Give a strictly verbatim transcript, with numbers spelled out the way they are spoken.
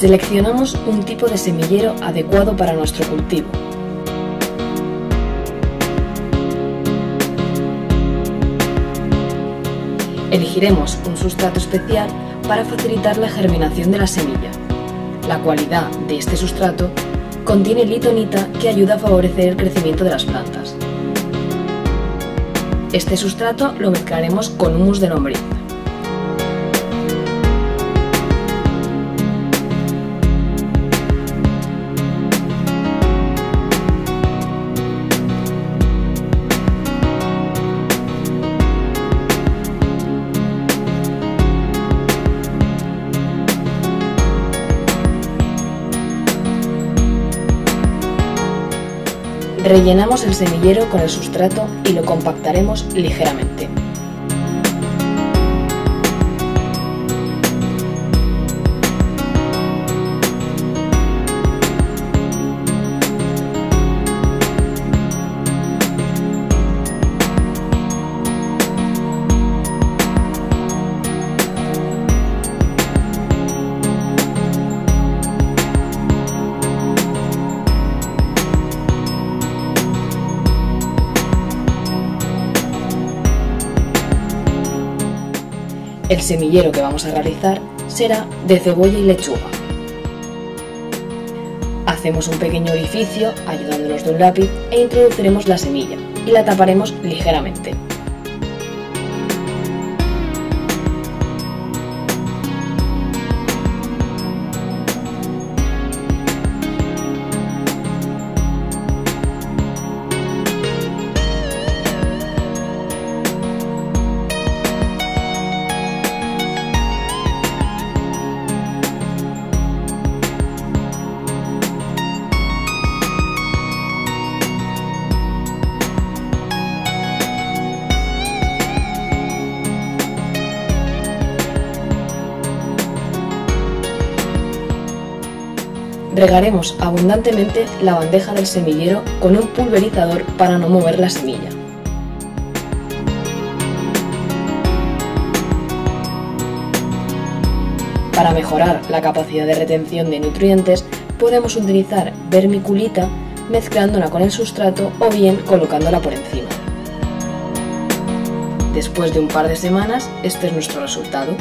Seleccionamos un tipo de semillero adecuado para nuestro cultivo. Elegiremos un sustrato especial para facilitar la germinación de la semilla. La cualidad de este sustrato contiene litonita que ayuda a favorecer el crecimiento de las plantas. Este sustrato lo mezclaremos con humus de lombriz. Rellenamos el semillero con el sustrato y lo compactaremos ligeramente. El semillero que vamos a realizar será de cebolla y lechuga. Hacemos un pequeño orificio ayudándonos de un lápiz e introduciremos la semilla y la taparemos ligeramente. Regaremos abundantemente la bandeja del semillero con un pulverizador para no mover la semilla. Para mejorar la capacidad de retención de nutrientes, podemos utilizar vermiculita mezclándola con el sustrato o bien colocándola por encima. Después de un par de semanas, este es nuestro resultado.